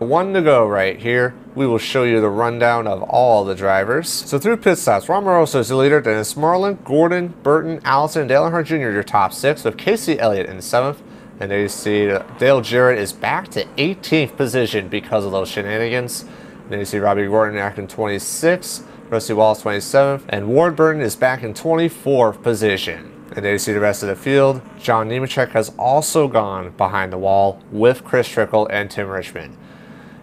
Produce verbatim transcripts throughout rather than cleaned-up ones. One to go right here. We will show you the rundown of all the drivers. So through pit stops, Ron Moroso is the leader, Dennis Marlin, Gordon, Burton, Allison, Dale Earnhardt Junior your top six, with Casey Elliott in seventh. And there you see Dale Jarrett is back to eighteenth position because of those shenanigans. And then you see Robbie Gordon back in twenty-sixth, Rusty Wallace twenty-seventh, and Ward Burton is back in twenty-fourth position. And there you see the rest of the field. John Nemechek has also gone behind the wall with Chris Trickle and Tim Richmond.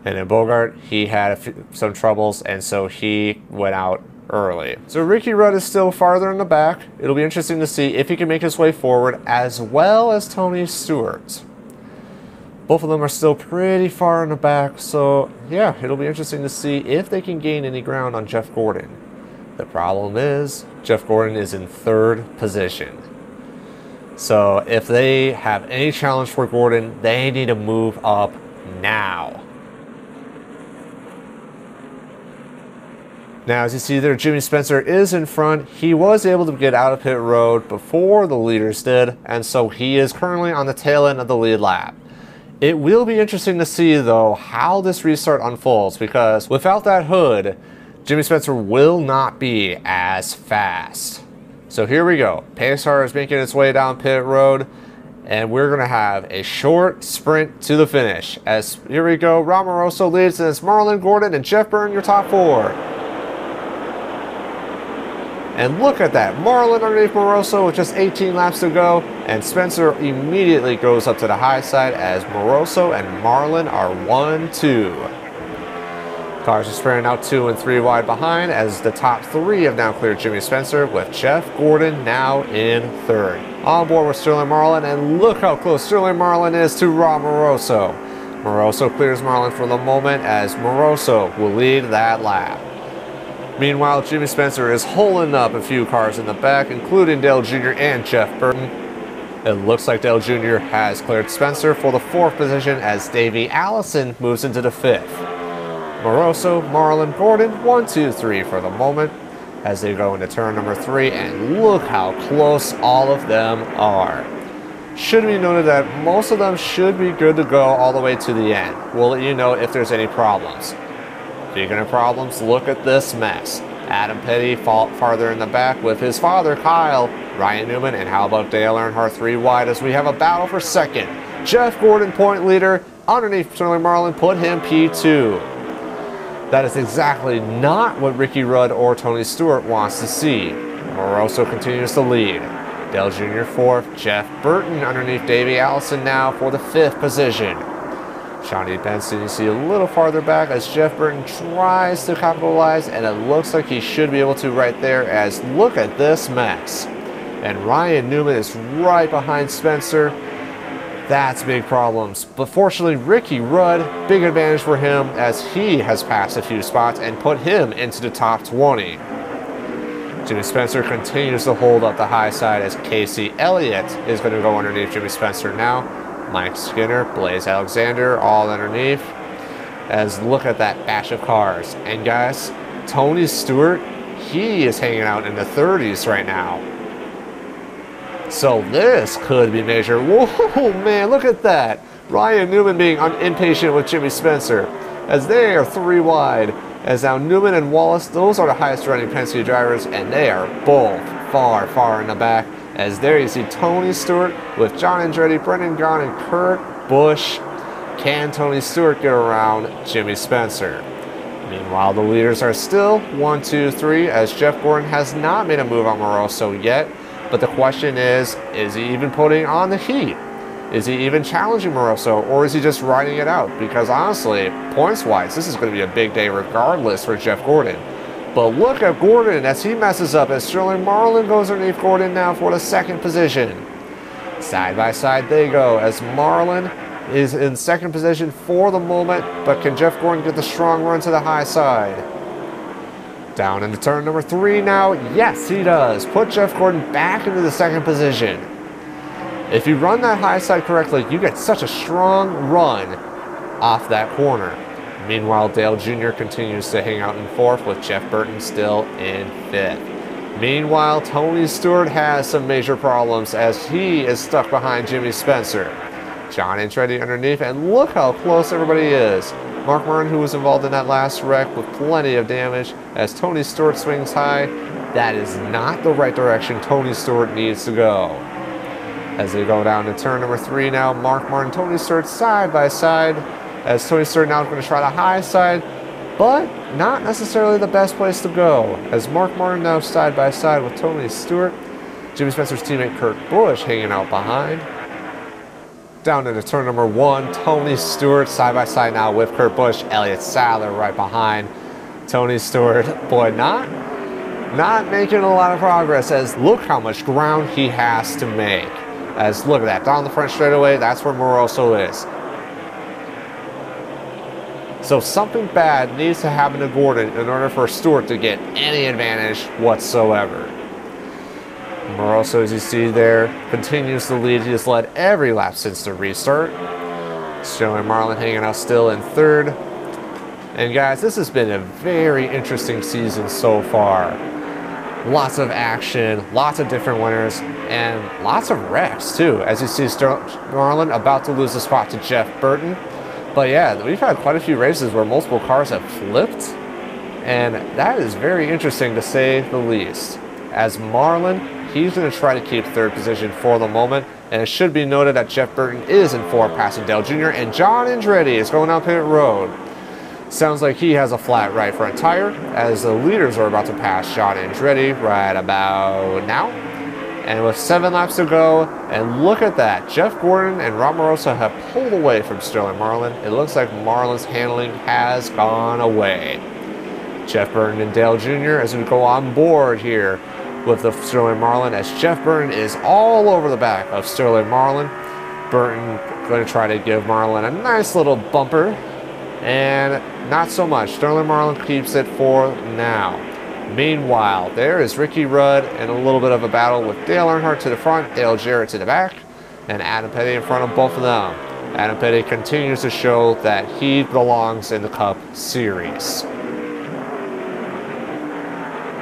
And in Bogart, he had a few, some troubles, and so he went out early. So Ricky Rudd is still farther in the back. It'll be interesting to see if he can make his way forward, as well as Tony Stewart. Both of them are still pretty far in the back, so yeah, it'll be interesting to see if they can gain any ground on Jeff Gordon. The problem is, Jeff Gordon is in third position. So if they have any challenge for Gordon, they need to move up now. Now, as you see there, Jimmy Spencer is in front. He was able to get out of pit road before the leaders did, and so he is currently on the tail end of the lead lap. It will be interesting to see, though, how this restart unfolds, because without that hood, Jimmy Spencer will not be as fast. So here we go. Paystar is making its way down pit road, and we're going to have a short sprint to the finish. As here we go, Ron Moroso leads, and it's Marlin, Gordon, and Jeff Burton, your top four. And look at that, Marlin underneath Moroso with just eighteen laps to go, and Spencer immediately goes up to the high side as Moroso and Marlin are one two. Cars are spreading out two and three wide behind, as the top three have now cleared Jimmy Spencer, with Jeff Gordon now in third. On board with Sterling Marlin, and look how close Sterling Marlin is to Ron Moroso. Moroso clears Marlin for the moment, as Moroso will lead that lap. Meanwhile, Jimmy Spencer is holding up a few cars in the back, including Dale Junior and Jeff Burton. It looks like Dale Junior has cleared Spencer for the fourth position, as Davey Allison moves into the fifth. Moroso, Marlin, Gordon, one two three for the moment as they go into turn number three, and look how close all of them are. Should be noted that most of them should be good to go all the way to the end. We'll let you know if there's any problems. Speaking of problems, look at this mess. Adam Petty fought farther in the back with his father Kyle, Ryan Newman, and how about Dale Earnhardt three wide as we have a battle for second. Jeff Gordon, point leader, underneath Sterling Marlin, put him P two. That is exactly not what Ricky Rudd or Tony Stewart wants to see. Moroso continues to lead. Dale Junior fourth, Jeff Burton underneath Davey Allison now for the fifth position. Johnny Benson you see a little farther back as Jeff Burton tries to capitalize, and it looks like he should be able to right there as look at this mess. And Ryan Newman is right behind Spencer. That's big problems, but fortunately Ricky Rudd, big advantage for him as he has passed a few spots and put him into the top twenty. Jimmy Spencer continues to hold up the high side as Casey Elliott is going to go underneath Jimmy Spencer now. Mike Skinner, Blaise Alexander, all underneath. As look at that batch of cars. And guys, Tony Stewart, he is hanging out in the thirties right now. So this could be major. Whoa, man, look at that. Ryan Newman being impatient with Jimmy Spencer as they are three wide. As now Newman and Wallace, those are the highest running Penske drivers, and they are both far, far in the back. As there you see Tony Stewart with John Andretti, Brendan Gaughan, and Kurt Busch. Can Tony Stewart get around Jimmy Spencer? Meanwhile, the leaders are still one, two, three, as Jeff Gordon has not made a move on Moroso yet. But the question is, is he even putting on the heat? Is he even challenging Moroso, or is he just riding it out? Because honestly, points-wise, this is going to be a big day regardless for Jeff Gordon. But look at Gordon as he messes up as Sterling Marlin goes underneath Gordon now for the second position. Side by side they go as Marlin is in second position for the moment, but can Jeff Gordon get the strong run to the high side? Down into turn number three now. Yes, he does. Put Jeff Gordon back into the second position. If you run that high side correctly, you get such a strong run off that corner. Meanwhile, Dale Junior continues to hang out in fourth with Jeff Burton still in fifth. Meanwhile, Tony Stewart has some major problems as he is stuck behind Jimmy Spencer. John Andretti underneath, and look how close everybody is. Mark Martin, who was involved in that last wreck with plenty of damage, as Tony Stewart swings high. That is not the right direction Tony Stewart needs to go. As they go down to turn number three now, Mark Martin, Tony Stewart side by side, as Tony Stewart now is going to try the high side, but not necessarily the best place to go, as Mark Martin now side by side with Tony Stewart. Jimmy Spencer's teammate Kurt Busch hanging out behind. Down into turn number one, Tony Stewart side by side now with Kurt Busch. Elliott Sadler right behind Tony Stewart. Boy, not, not making a lot of progress, as look how much ground he has to make. As look at that, down the front straightaway, that's where Moroso is. So something bad needs to happen to Gordon in order for Stewart to get any advantage whatsoever. Moroso, as you see there, continues to lead. He has led every lap since the restart. Sterling Marlin hanging out still in third. And guys, this has been a very interesting season so far. Lots of action, lots of different winners, and lots of wrecks too. As you see, Sterling Marlin about to lose the spot to Jeff Burton. But yeah, we've had quite a few races where multiple cars have flipped, and that is very interesting to say the least. As Marlin, he's going to try to keep third position for the moment, and it should be noted that Jeff Burton is in fourth, passing Dale Junior, and John Andretti is going down pit road. Sounds like he has a flat right front tire, as the leaders are about to pass John Andretti right about now. And with seven laps to go, and look at that, Jeff Gordon and Ron Moroso have pulled away from Sterling Marlin. It looks like Marlin's handling has gone away. Jeff Burton and Dale Junior as we go on board here with the Sterling Marlin, as Jeff Burton is all over the back of Sterling Marlin. Burton going to try to give Marlin a nice little bumper, and not so much. Sterling Marlin keeps it for now. Meanwhile, there is Ricky Rudd in a little bit of a battle with Dale Earnhardt to the front, Dale Jarrett to the back, and Adam Petty in front of both of them. Adam Petty continues to show that he belongs in the Cup Series.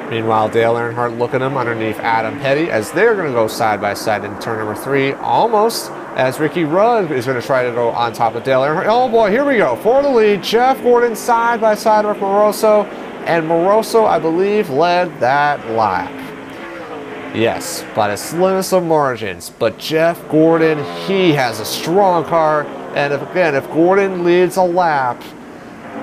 Meanwhile, Dale Earnhardt looking him underneath Adam Petty, as they're going to go side by side in turn number three, almost, as Ricky Rudd is going to try to go on top of Dale Earnhardt. Oh boy, here we go, for the lead, Jeff Gordon side by side with Moroso. And Moroso, I believe, led that lap. Yes, by the slimmest of margins. But Jeff Gordon, he has a strong car. And if, again, if Gordon leads a lap,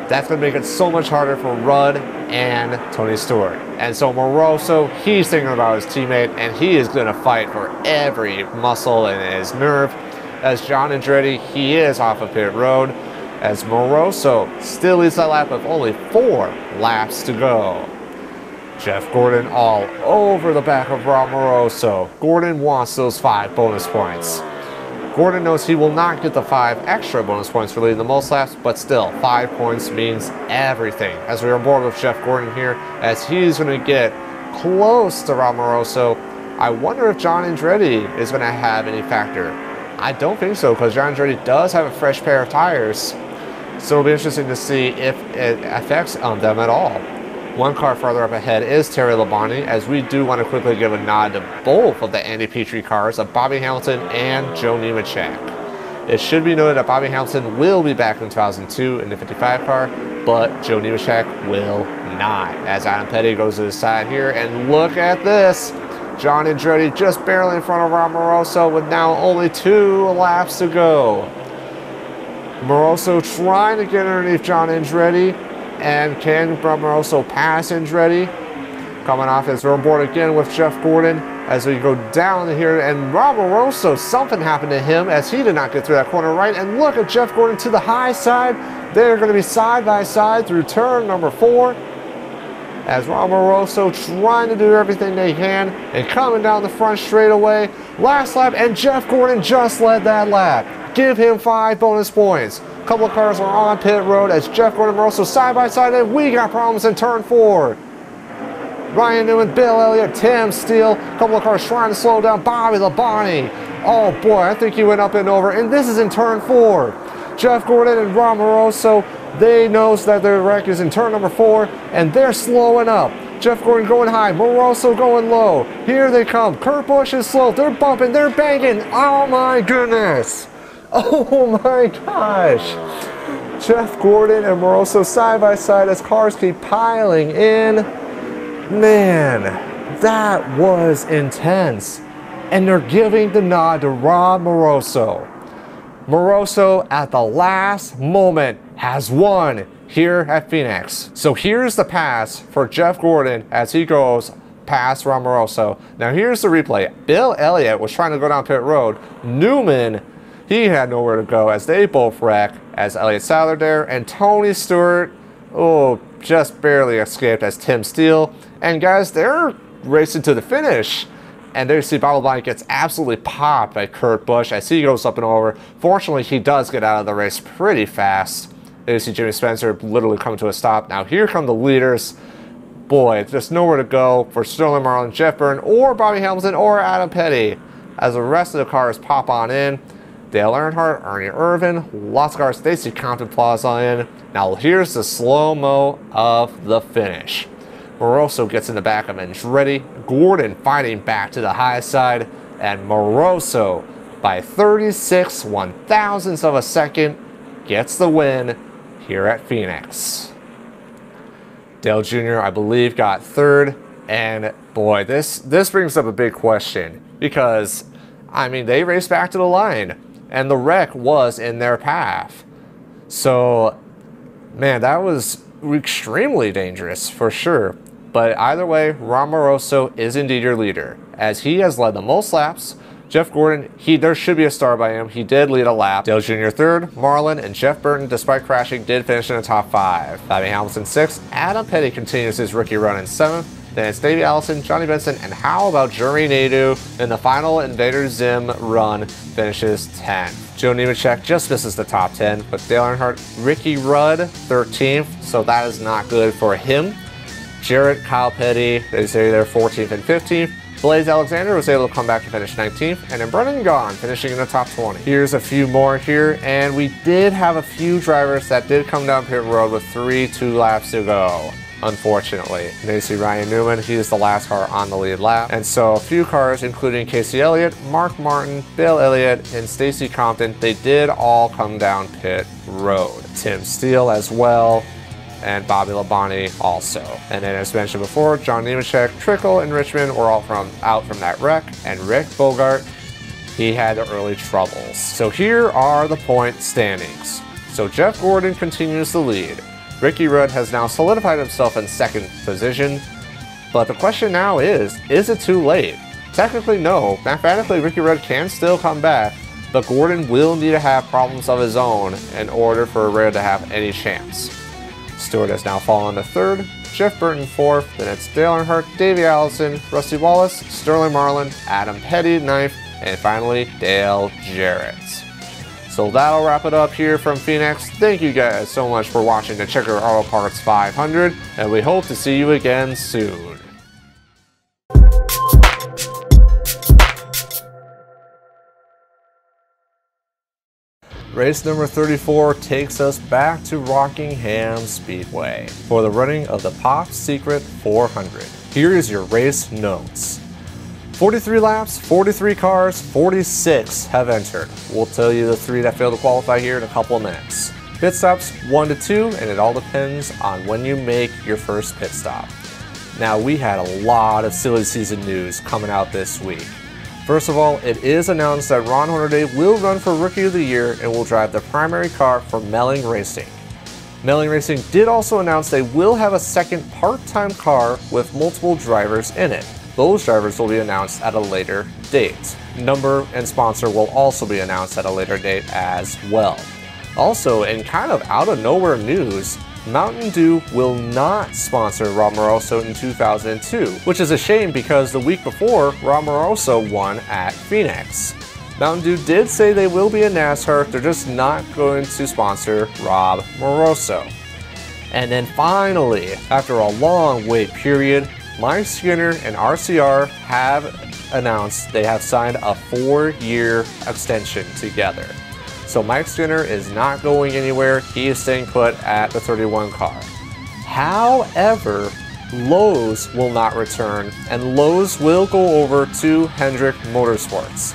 that's going to make it so much harder for Rudd and Tony Stewart. And so Moroso, he's thinking about his teammate, and he is going to fight for every muscle in his nerve. As John Andretti, he is off of pit road, as Moroso still leads that lap with only four laps to go. Jeff Gordon all over the back of Ron Moroso. Gordon wants those five bonus points. Gordon knows he will not get the five extra bonus points for leading the most laps, but still, five points means everything. As we are bored with Jeff Gordon here, as he's going to get close to Ron Moroso. I wonder if John Andretti is going to have any factor. I don't think so, because John Andretti does have a fresh pair of tires. So it'll be interesting to see if it affects um, them at all. One car farther up ahead is Terry Labonte, as we do want to quickly give a nod to both of the Andy Petrie cars of Bobby Hamilton and Joe Nemechek. It should be noted that Bobby Hamilton will be back in two thousand two in the fifty-five car, but Joe Nemechek will not. As Adam Petty goes to the side here, and look at this. John Andretti just barely in front of Ron Moroso with now only two laps to go. Moroso trying to get underneath John Andretti, and can Moroso pass Andretti? Coming off his road board again with Jeff Gordon as we go down here, and Ron Moroso, something happened to him as he did not get through that corner right, and look at Jeff Gordon to the high side. They're going to be side by side through turn number four, as Ron Moroso trying to do everything they can, and coming down the front straightaway, last lap, and Jeff Gordon just led that lap. Give him five bonus points. A couple of cars are on pit road as Jeff Gordon and Moroso side by side, and we got problems in turn four. Ryan Newman, Bill Elliott, Tim Steele, a couple of cars trying to slow down Bobby Labonte. Oh boy, I think he went up and over, and this is in turn four. Jeff Gordon and Ron Moroso, they knows that their wreck is in turn number four, and they're slowing up. Jeff Gordon going high, Moroso going low. Here they come, Kurt Busch is slow, they're bumping, they're banging. Oh my goodness. Oh my gosh! Jeff Gordon and Moroso side by side as cars keep piling in. Man, that was intense. And they're giving the nod to Ron Moroso. Moroso at the last moment has won here at Phoenix. So here's the pass for Jeff Gordon as he goes past Ron Moroso. Now here's the replay. Bill Elliott was trying to go down pit road. Newman, he had nowhere to go as they both wreck as Elliott Sadler there. And Tony Stewart, oh, just barely escaped as Tim Steele. And guys, they're racing to the finish. And there you see Bobby Labonte gets absolutely popped by Kurt Busch as he goes up and over. Fortunately, he does get out of the race pretty fast. There you see Jimmy Spencer literally come to a stop. Now here come the leaders. Boy, there's nowhere to go for Sterling Marlin, Jeff Burton, or Bobby Hamilton, or Adam Petty. As the rest of the cars pop on in. Dale Earnhardt, Ernie Irvin, lots of cars. They see Compton Plaza in. Now here's the slow-mo of the finish. Moroso gets in the back of Andretti, Gordon fighting back to the high side, and Moroso, by thirty-six one-thousandths of a second, gets the win here at Phoenix. Dale Junior, I believe, got third, and boy, this, this brings up a big question, because, I mean, they raced back to the line, and the wreck was in their path. So, man, that was extremely dangerous, for sure. But either way, Ron Moroso is indeed your leader, as he has led the most laps. Jeff Gordon, he there should be a star by him. He did lead a lap. Dale Junior third, Marlin and Jeff Burton, despite crashing, did finish in the top five. Bobby Hamilton sixth, Adam Petty continues his rookie run in seventh, then it's Davey Allison, Johnny Benson, and how about Juri Naidu in the final Invader Zim run finishes tenth. Joe Nemechek just misses the top ten, but Dale Earnhardt, Ricky Rudd, thirteenth, so that is not good for him. Jarrett, Kyle Petty, they say they're fourteenth and fifteenth. Blaise Alexander was able to come back to finish nineteenth, and then Brennan Gaughan finishing in the top twenty. Here's a few more here, and we did have a few drivers that did come down pit road with three, two laps to go. Unfortunately. And then you see Ryan Newman, he is the last car on the lead lap. And so a few cars, including Casey Elliott, Mark Martin, Bill Elliott, and Stacy Compton, they did all come down pit road. Tim Steele as well, and Bobby Labonte also. And then as mentioned before, John Nemechek, Trickle, and Richmond were all from out from that wreck, and Rick Bogart, he had the early troubles. So here are the point standings. So Jeff Gordon continues the lead. Ricky Rudd has now solidified himself in second position, but the question now is, is it too late? Technically no, mathematically Ricky Rudd can still come back, but Gordon will need to have problems of his own in order for Rudd to have any chance. Stewart has now fallen to third, Jeff Burton fourth, then it's Dale Earnhardt, Davey Allison, Rusty Wallace, Sterling Marlin, Adam Petty ninth, and finally Dale Jarrett. So that'll wrap it up here from Phoenix. Thank you guys so much for watching the Checker Auto Parts five hundred, and we hope to see you again soon. Race number thirty-four takes us back to Rockingham Speedway for the running of the Pop Secret four hundred. Here is your race notes. forty-three laps, forty-three cars, forty-six have entered. We'll tell you the three that failed to qualify here in a couple of minutes. Pit stops one to two, and it all depends on when you make your first pit stop. Now, we had a lot of silly season news coming out this week. First of all, it is announced that Ron Hornaday will run for Rookie of the Year and will drive the primary car for Melling Racing. Melling Racing did also announce they will have a second part-time car with multiple drivers in it. Those drivers will be announced at a later date. Number and sponsor will also be announced at a later date as well. Also, in kind of out of nowhere news, Mountain Dew will not sponsor Ron Moroso in two thousand two, which is a shame because the week before, Ron Moroso won at Phoenix. Mountain Dew did say they will be in NASCAR, they're just not going to sponsor Rob Moroso. And then finally, after a long wait period, Mike Skinner and R C R have announced they have signed a four-year extension together. So Mike Skinner is not going anywhere. He is staying put at the thirty-one car. However, Lowe's will not return, and Lowe's will go over to Hendrick Motorsports.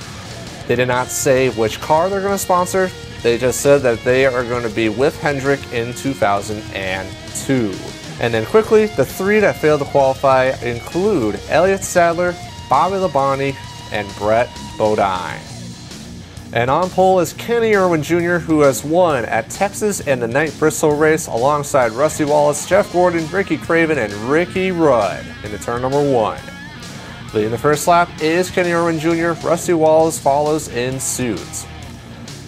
They did not say which car they're going to sponsor. They just said that they are going to be with Hendrick in two thousand two. And then quickly, the three that failed to qualify include Elliott Sadler, Bobby Labonte, and Brett Bodine. And on pole is Kenny Irwin Junior, who has won at Texas and the Knight Bristol race alongside Rusty Wallace, Jeff Gordon, Ricky Craven, and Ricky Rudd in the turn number one. Leading the first lap is Kenny Irwin Junior Rusty Wallace follows in suit.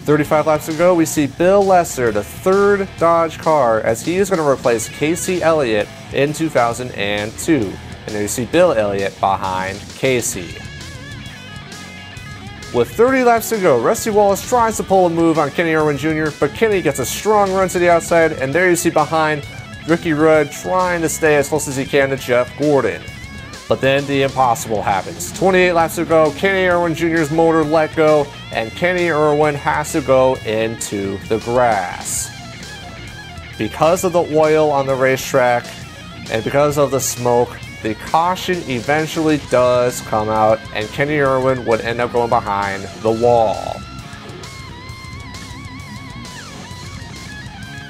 thirty-five laps to go, we see Bill Lesser, the third Dodge car, as he is going to replace Casey Elliott in two thousand two. And there you see Bill Elliott behind Casey. With thirty laps to go, Rusty Wallace tries to pull a move on Kenny Irwin Junior, but Kenny gets a strong run to the outside, and there you see behind Ricky Rudd trying to stay as close as he can to Jeff Gordon. But then the impossible happens. twenty-eight laps to go, Kenny Irwin Junior's motor let go, and Kenny Irwin has to go into the grass. Because of the oil on the racetrack, and because of the smoke, the caution eventually does come out, and Kenny Irwin would end up going behind the wall.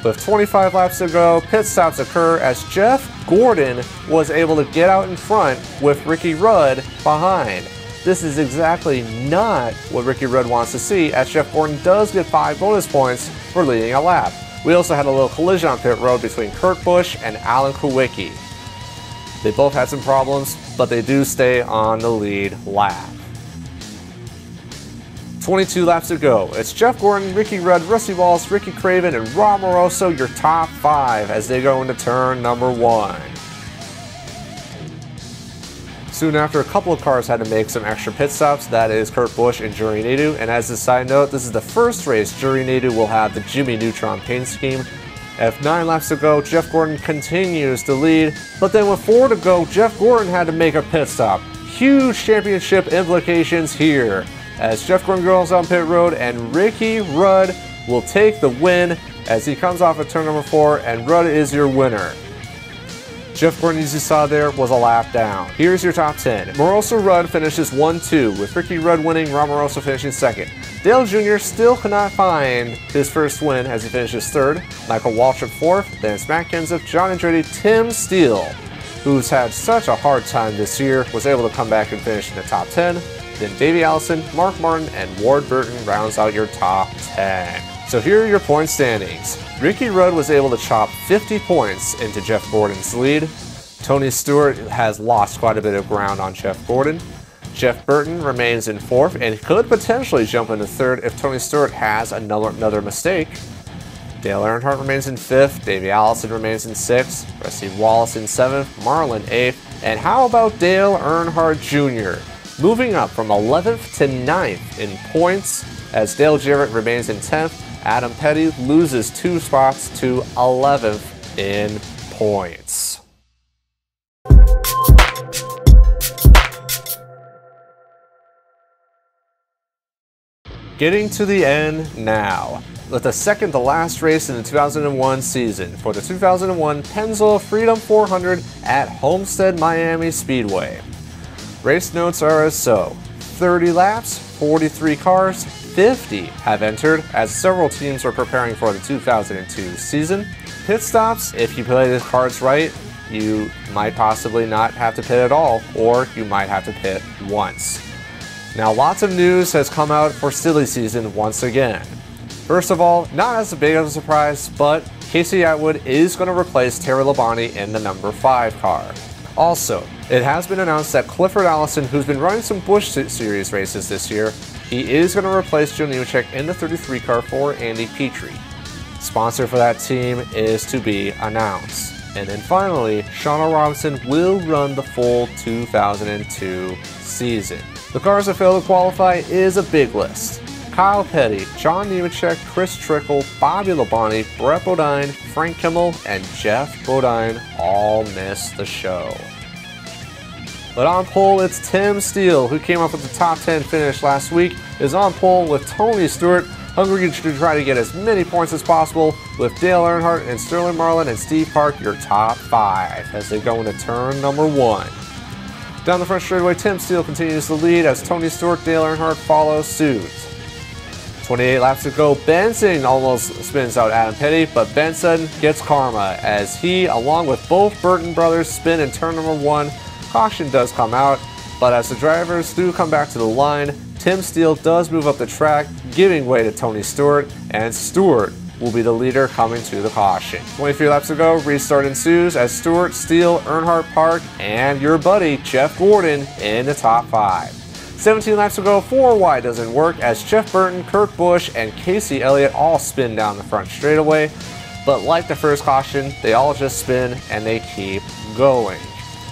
With twenty-five laps to go, pit stops occur as Jeff Gordon was able to get out in front with Ricky Rudd behind. This is exactly not what Ricky Rudd wants to see, as Jeff Gordon does get five bonus points for leading a lap. We also had a little collision on pit road between Kurt Busch and Alan Kulwicki. They both had some problems, but they do stay on the lead lap. twenty-two laps to go. It's Jeff Gordon, Ricky Rudd, Rusty Wallace, Ricky Craven, and Ron Moroso, your top five, as they go into turn number one. Soon after, a couple of cars had to make some extra pit stops. That is Kurt Busch and Juri Naidu. And as a side note, this is the first race Juri Naidu will have the Jimmy Neutron paint scheme. With nine laps to go, Jeff Gordon continues to lead, but then with four to go, Jeff Gordon had to make a pit stop. Huge championship implications here, as Jeff Gordon goes on pit road and Ricky Rudd will take the win as he comes off of turn number four, and Rudd is your winner. Jeff Gordon, as you saw there, was a lap down. Here's your top ten. Moroso Rudd finishes one two, with Ricky Rudd winning, Ron Moroso finishing second. Dale Junior still cannot find his first win as he finishes third. Michael Waltrip fourth, then it's Matt Kenseth, John Andretti, Tim Steele, who's had such a hard time this year, was able to come back and finish in the top ten. Then Davey Allison, Mark Martin, and Ward Burton rounds out your top ten. So here are your point standings. Ricky Rudd was able to chop fifty points into Jeff Gordon's lead. Tony Stewart has lost quite a bit of ground on Jeff Gordon. Jeff Burton remains in fourth and could potentially jump into third if Tony Stewart has another, another mistake. Dale Earnhardt remains in fifth, Davey Allison remains in sixth, Rusty Wallace in seventh, Marlin eighth, and how about Dale Earnhardt Junior? Moving up from eleventh to ninth in points as Dale Jarrett remains in tenth. Adam Petty loses two spots to eleventh in points. Getting to the end now, with the second to last race in the two thousand one season for the two thousand one Pennzoil Freedom four hundred at Homestead Miami Speedway. Race notes are as so. thirty laps, forty-three cars, fifty have entered as several teams are preparing for the two thousand two season. Pit stops, if you play the cards right, you might possibly not have to pit at all, or you might have to pit once. Now, lots of news has come out for silly season once again. First of all, not as big of a surprise, but Casey Atwood is going to replace Terry Labonte in the number five car. Also, it has been announced that Clifford Allison, who's been running some Busch Series races this year, he is going to replace Joe Nemechek in the thirty-three car for Andy Petrie. Sponsor for that team is to be announced. And then finally, Shauna Robinson will run the full two thousand two season. The cars that fail to qualify is a big list. Kyle Petty, John Nemechek, Chris Trickle, Bobby Labonte, Brett Bodine, Frank Kimmel, and Jeff Bodine all missed the show. But on pole, it's Tim Steele, who came up with the top ten finish last week, is on pole with Tony Stewart, hungry to try to get as many points as possible, with Dale Earnhardt and Sterling Marlin and Steve Park your top five as they go into turn number one. Down the front straightaway, Tim Steele continues to lead as Tony Stewart, Dale Earnhardt follow suit. twenty-eight laps to go, Benson almost spins out Adam Petty, but Benson gets karma as he, along with both Burton brothers, spin in turn number one. Caution does come out, but as the drivers do come back to the line, Tim Steele does move up the track, giving way to Tony Stewart, and Stewart will be the leader coming to the caution. twenty-three laps to go, restart ensues as Stewart, Steele, Earnhardt Park, and your buddy Jeff Gordon in the top five. seventeen laps to go, four wide doesn't work as Jeff Burton, Kurt Busch, and Casey Elliott all spin down the front straightaway, but like the first caution, they all just spin and they keep going.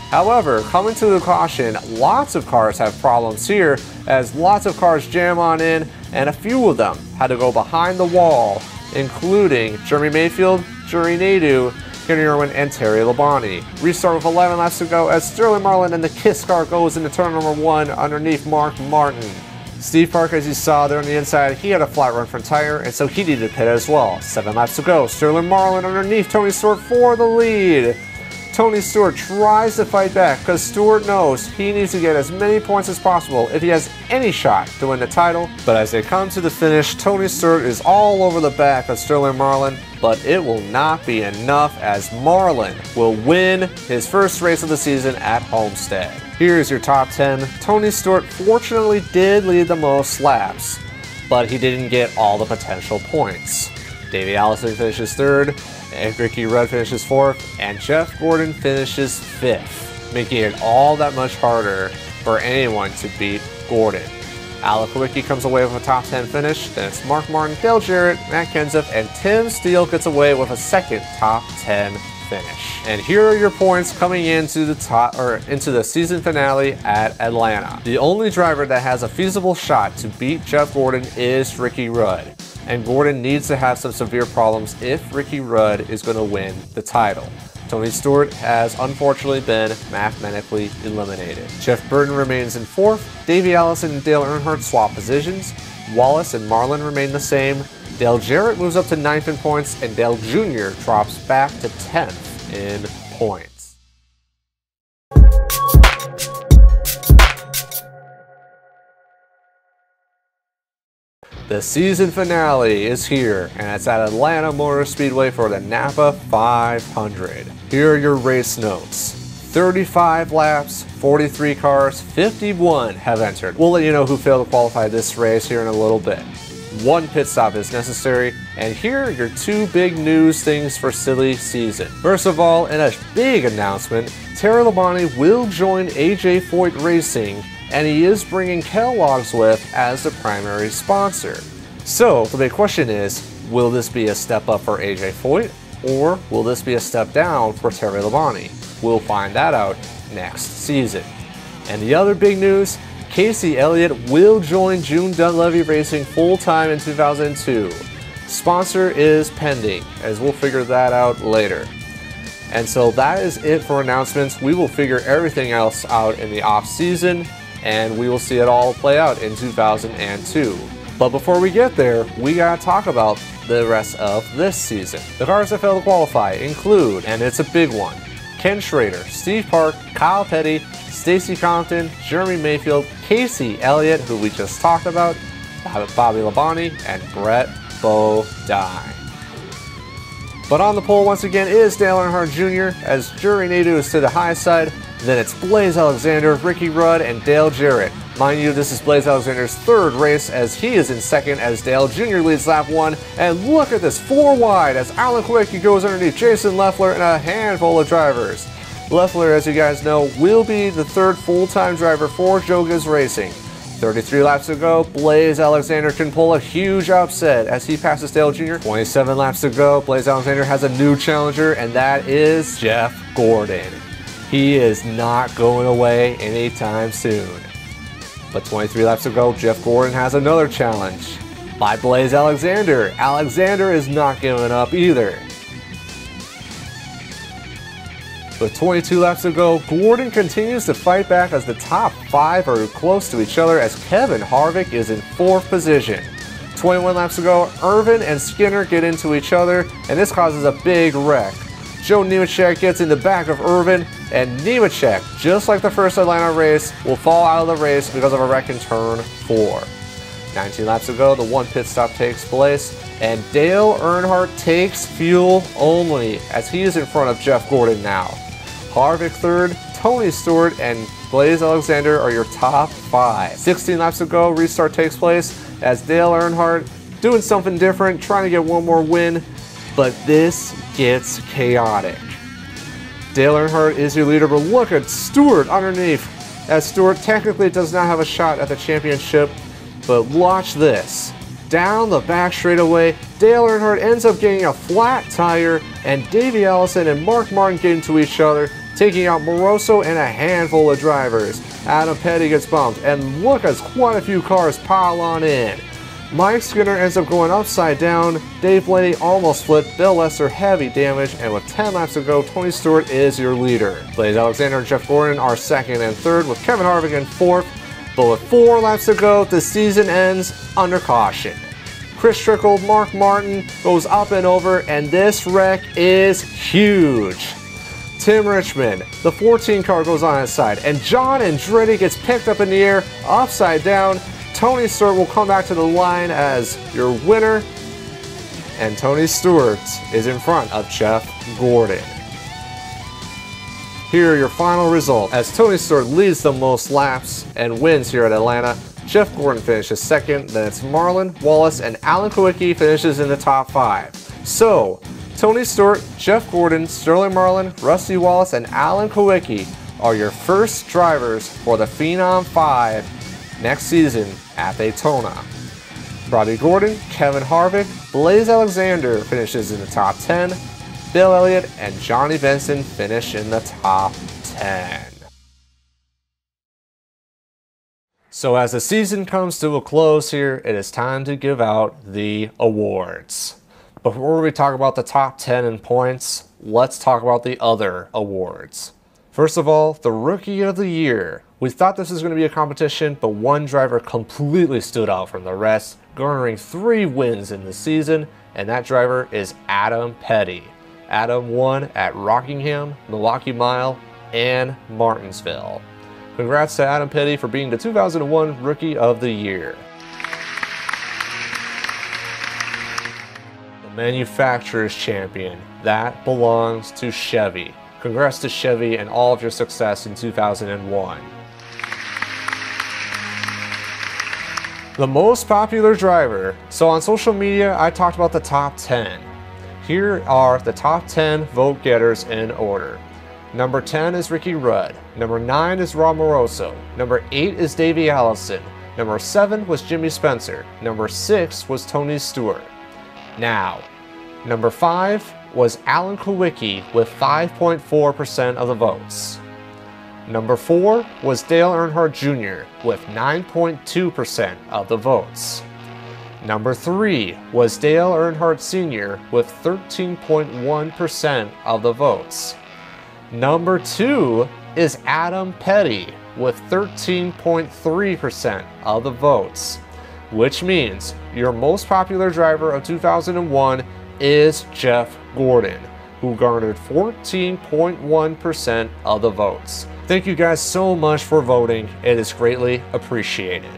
However, coming to the caution, lots of cars have problems here as lots of cars jam on in and a few of them had to go behind the wall, including Jeremy Mayfield, Juri Naidu, Kenny Irwin, and Terry Labonte. Restart with eleven laps to go as Sterling Marlin and the Kiss car goes into turn number one underneath Mark Martin. Steve Parker, as you saw there on the inside, he had a flat run front tire, and so he needed to pit as well. seven laps to go, Sterling Marlin underneath Tony Stewart for the lead. Tony Stewart tries to fight back because Stewart knows he needs to get as many points as possible if he has any shot to win the title. But as they come to the finish, Tony Stewart is all over the back of Sterling Marlin, but it will not be enough as Marlin will win his first race of the season at Homestead. Here's your top ten. Tony Stewart fortunately did lead the most laps, but he didn't get all the potential points. Davey Allison finishes third, and Ricky Rudd finishes fourth, and Jeff Gordon finishes fifth, making it all that much harder for anyone to beat Gordon. Alan Kulwicki comes away with a top ten finish, then it's Mark Martin, Dale Jarrett, Matt Kenseth, and Tim Steele gets away with a second top ten finish. And here are your points coming into the top or into the season finale at Atlanta. The only driver that has a feasible shot to beat Jeff Gordon is Ricky Rudd, and Gordon needs to have some severe problems if Ricky Rudd is going to win the title. Tony Stewart has unfortunately been mathematically eliminated. Jeff Burton remains in fourth, Davey Allison and Dale Earnhardt swap positions, Wallace and Marlin remain the same, Dale Jarrett moves up to ninth in points, and Dale Junior drops back to tenth in points. The season finale is here, and it's at Atlanta Motor Speedway for the Napa five hundred. Here are your race notes. thirty-five laps, forty-three cars, fifty-one have entered. We'll let you know who failed to qualify this race here in a little bit. One pit stop is necessary, and here are your two big news things for silly season. First of all, in a big announcement, Terry Labonte will join A J Foyt Racing, and he is bringing Kellogg's with as the primary sponsor. So the big question is, will this be a step up for A J Foyt, or will this be a step down for Terry Labonte? We'll find that out next season. And the other big news, Casey Elliott will join June Dunlevy Racing full-time in two thousand two. Sponsor is pending, as we'll figure that out later. And so that is it for announcements. We will figure everything else out in the off-season, and we will see it all play out in two thousand two. But before we get there, we gotta talk about the rest of this season. The cars that failed to qualify include, and it's a big one, Ken Schrader, Steve Park, Kyle Petty, Stacy Compton, Jeremy Mayfield, Casey Elliott, who we just talked about, Bobby Labonte, and Brett Bodine. But on the pole once again is Dale Earnhardt Junior as Juri Naidu is to the high side. Then it's Blaise Alexander, Ricky Rudd, and Dale Jarrett. Mind you, this is Blaise Alexander's third race as he is in second as Dale Junior leads lap one. And look at this, four wide as Alan Kulwicki goes underneath Jason Loeffler and a handful of drivers. Loeffler, as you guys know, will be the third full-time driver for Joe Gibbs Racing. thirty-three laps to go, Blaise Alexander can pull a huge upset as he passes Dale Junior twenty-seven laps to go, Blaise Alexander has a new challenger, and that is Jeff Gordon. He is not going away anytime soon. But twenty-three laps to go, Jeff Gordon has another challenge by Blaise Alexander. Alexander is not giving up either. But twenty-two laps to go, Gordon continues to fight back as the top five are close to each other as Kevin Harvick is in fourth position. twenty-one laps to go, Irvin and Skinner get into each other, and this causes a big wreck. Joe Nemechek gets in the back of Irvin, and Nemechek, just like the first Atlanta race, will fall out of the race because of a wreck in turn four. nineteen laps ago, the one pit stop takes place, and Dale Earnhardt takes fuel only, as he is in front of Jeff Gordon now. Harvick third, Tony Stewart, and Blaise Alexander are your top five. sixteen laps ago, restart takes place, as Dale Earnhardt doing something different, trying to get one more win, but this gets chaotic. Dale Earnhardt is your leader, but look at Stewart underneath, as Stewart technically does not have a shot at the championship, but watch this. Down the back straightaway, Dale Earnhardt ends up getting a flat tire, and Davey Allison and Mark Martin get into each other, taking out Moroso and a handful of drivers. Adam Petty gets bumped, and look as quite a few cars pile on in. Mike Skinner ends up going upside down, Dave Blaney almost flipped, Bill Lesser heavy damage, and with ten laps to go, Tony Stewart is your leader. Blaise Alexander and Jeff Gordon are second and third, with Kevin Harvick in fourth, but with four laps to go, the season ends under caution. Chris Trickle, Mark Martin goes up and over, and this wreck is huge. Tim Richmond, the fourteen car goes on his side, and John Andretti gets picked up in the air, upside down. Tony Stewart will come back to the line as your winner, and Tony Stewart is in front of Jeff Gordon. Here are your final results, as Tony Stewart leads the most laps and wins here at Atlanta. Jeff Gordon finishes second, then it's Marlin, Wallace, and Alan Kulwicki finishes in the top five. So, Tony Stewart, Jeff Gordon, Sterling Marlin, Rusty Wallace, and Alan Kulwicki are your first drivers for the Phenom Five next season at Daytona. Robbie Gordon, Kevin Harvick, Blaise Alexander finishes in the top ten, Bill Elliott and Johnny Benson finish in the top ten. So as the season comes to a close here, it is time to give out the awards. Before we talk about the top ten in points, let's talk about the other awards. First of all, the Rookie of the Year. We thought this was going to be a competition, but one driver completely stood out from the rest, garnering three wins in the season, and that driver is Adam Petty. Adam won at Rockingham, Milwaukee Mile, and Martinsville. Congrats to Adam Petty for being the two thousand one Rookie of the Year. The Manufacturer's Champion, that belongs to Chevy. Congrats to Chevy and all of your success in two thousand one. The most popular driver. So on social media, I talked about the top ten. Here are the top ten vote getters in order. Number ten is Ricky Rudd. Number nine is Ron Moroso. Number eight is Davey Allison. Number seven was Jimmy Spencer. Number six was Tony Stewart. Now, number five was Alan Kulwicki with five point four percent of the votes. Number four was Dale Earnhardt Junior with nine point two percent of the votes. Number three was Dale Earnhardt Senior with thirteen point one percent of the votes. Number two is Adam Petty with thirteen point three percent of the votes, which means your most popular driver of two thousand one is Jeff Gordon, who garnered fourteen point one percent of the votes. Thank you guys so much for voting. It is greatly appreciated.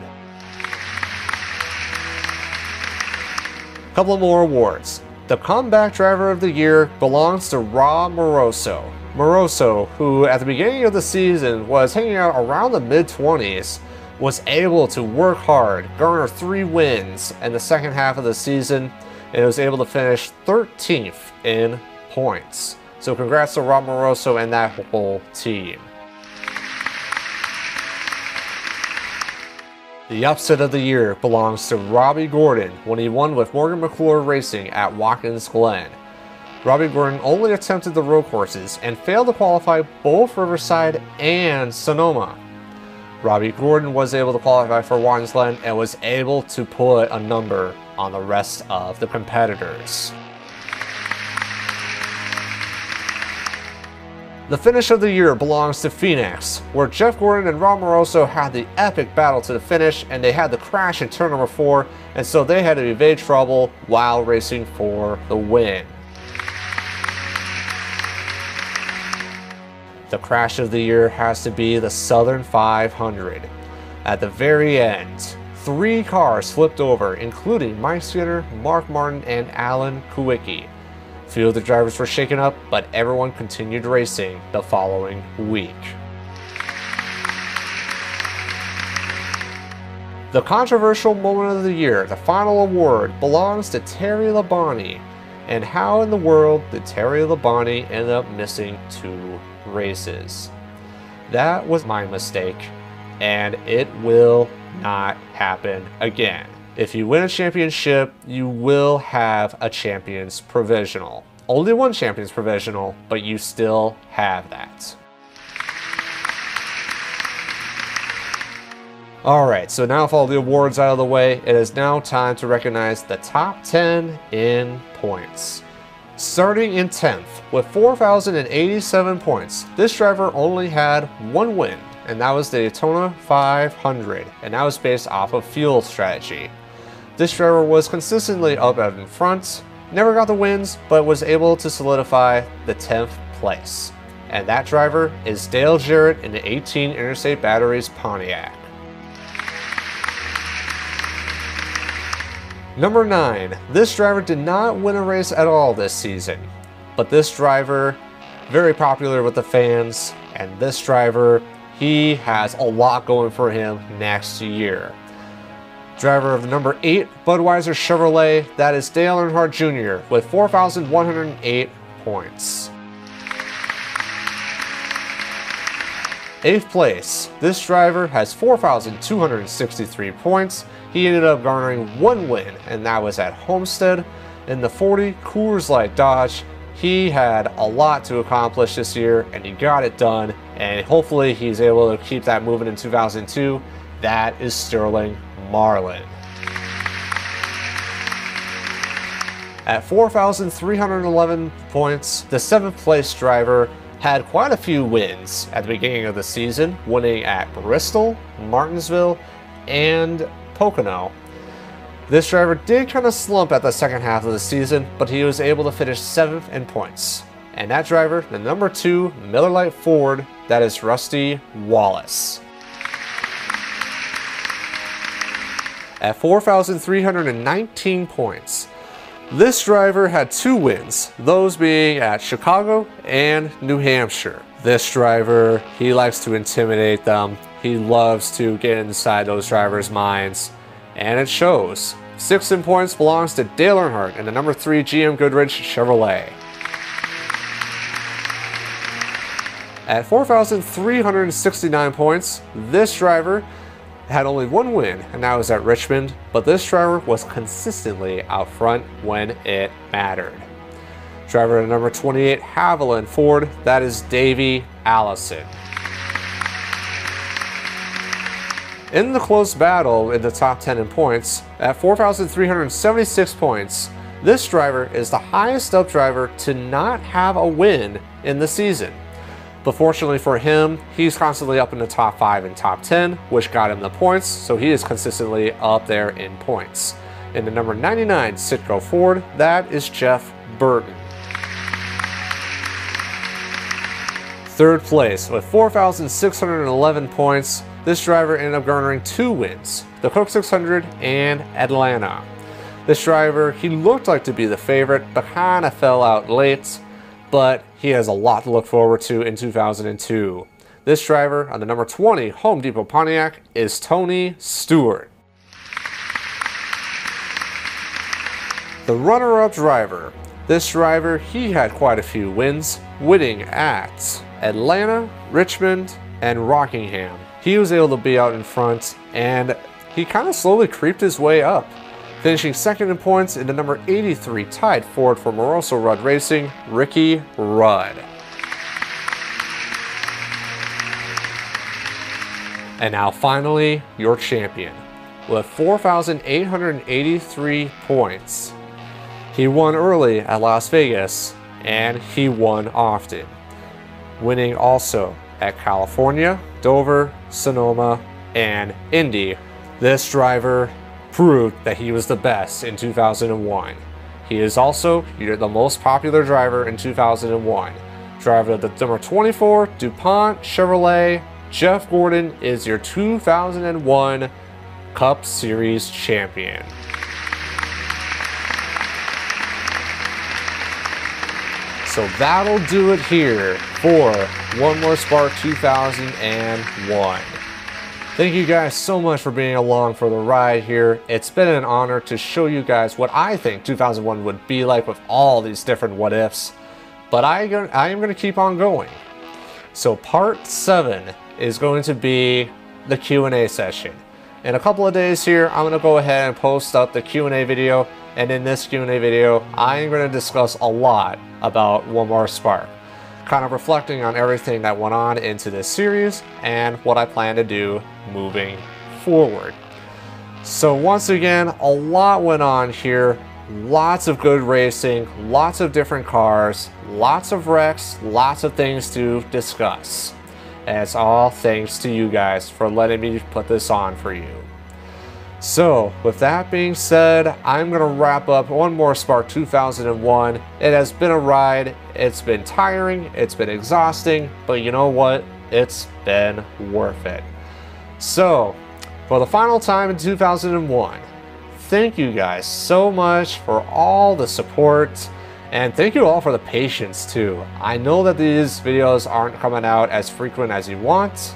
A couple more awards. The Comeback Driver of the Year belongs to Ron Moroso. Moroso, who at the beginning of the season was hanging out around the mid twenties, was able to work hard, garner three wins in the second half of the season, and was able to finish thirteenth in points. So congrats to Ron Moroso and that whole team. The Upset of the Year belongs to Robbie Gordon when he won with Morgan McClure Racing at Watkins Glen. Robbie Gordon only attempted the road courses and failed to qualify both Riverside and Sonoma. Robbie Gordon was able to qualify for Watkins Glen and was able to put a number on the rest of the competitors. The Finish of the Year belongs to Phoenix, where Jeff Gordon and Ron Moroso had the epic battle to the finish, and they had the crash in turn number four, and so they had to evade trouble while racing for the win. The crash of the year has to be the Southern five hundred. At the very end, three cars flipped over, including Mike Skinner, Mark Martin, and Alan Kulwicki. A few of the drivers were shaken up, but everyone continued racing the following week. The controversial moment of the year, the final award, belongs to Terry Labonte. And how in the world did Terry Labonte end up missing two races? That was my mistake, and it will not happen again. If you win a championship, you will have a champion's provisional. Only one champion's provisional, but you still have that. Alright, so now with all the awards out of the way, it is now time to recognize the top ten in points. Starting in tenth, with four thousand eighty-seven points, this driver only had one win, and that was the Daytona five hundred, and that was based off of fuel strategy. This driver was consistently up out in front, never got the wins, but was able to solidify the tenth place. And that driver is Dale Jarrett in the eighteen Interstate Batteries Pontiac. Number nine, this driver did not win a race at all this season, but this driver, very popular with the fans, and this driver, he has a lot going for him next year. Driver of number eight, Budweiser Chevrolet, that is Dale Earnhardt Junior with four thousand one hundred eight points. Eighth place, this driver has four thousand two hundred sixty-three points. He ended up garnering one win, and that was at Homestead. In the forty Coors Light Dodge, he had a lot to accomplish this year, and he got it done, and hopefully he's able to keep that moving in two thousand two. That is Sterling Marlin. At four thousand three hundred eleven points, the seventh place driver had quite a few wins at the beginning of the season, winning at Bristol, Martinsville, and Pocono. This driver did kind of slump at the second half of the season, but he was able to finish seventh in points. And that driver, the number two Miller Lite Ford, that is Rusty Wallace. At four thousand three hundred nineteen points, this driver had two wins, those being at Chicago and New Hampshire. This driver, he likes to intimidate them. He loves to get inside those drivers' minds, and it shows. Sixth in points belongs to Dale Earnhardt and the number three G M Goodrich Chevrolet. At four thousand three hundred sixty-nine points, this driver had only one win, and that was at Richmond, but this driver was consistently out front when it mattered. Driver number twenty-eight, Haviland Ford, that is Davey Allison. In the close battle in the top ten in points, at four thousand three hundred seventy-six points, this driver is the highest up driver to not have a win in the season. But fortunately for him, he's constantly up in the top five and top ten, which got him the points, so he is consistently up there in points. In the number ninety-nine Citgo Ford, that is Jeff Burton. Third place, with four thousand six hundred eleven points, this driver ended up garnering two wins, the Coke six hundred and Atlanta. This driver, he looked like to be the favorite, but kind of fell out late, but he has a lot to look forward to in two thousand two. This driver on the number twenty Home Depot Pontiac is Tony Stewart. The runner-up driver. This driver, he had quite a few wins, winning at Atlanta, Richmond, and Rockingham. He was able to be out in front, and he kind of slowly creeped his way up, finishing second in points in the number eighty-three tied Ford for Moroso Rudd Racing, Ricky Rudd. And now finally, your champion. With four thousand eight hundred eighty-three points, he won early at Las Vegas, and he won often, winning also at California, Dover, Sonoma, and Indy. This driver proved that he was the best in two thousand one. He is also the most popular driver in two thousand one. Driver at the number twenty-four, DuPont Chevrolet, Jeff Gordon is your two thousand one Cup Series champion. So that'll do it here for One More Spark two thousand one. Thank you guys so much for being along for the ride here. It's been an honor to show you guys what I think two thousand one would be like with all these different what ifs. But I, I am going to keep on going. So part seven is going to be the Q and A session. In a couple of days here, I'm going to go ahead and post up the Q and A video. And in this Q and A video, I am going to discuss a lot about One More Spark, kind of reflecting on everything that went on into this series and what I plan to do moving forward. So once again, a lot went on here. Lots of good racing, lots of different cars, lots of wrecks, lots of things to discuss. And it's all thanks to you guys for letting me put this on for you. So with that being said, I'm going to wrap up One More Spark two thousand one. It has been a ride. It's been tiring. It's been exhausting. But you know what? It's been worth it. So for the final time in two thousand one, thank you guys so much for all the support. And thank you all for the patience too. I know that these videos aren't coming out as frequent as you want,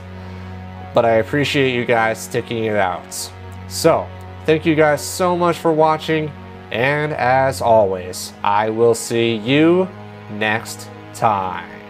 but I appreciate you guys sticking it out. So, thank you guys so much for watching, and as always, I will see you next time.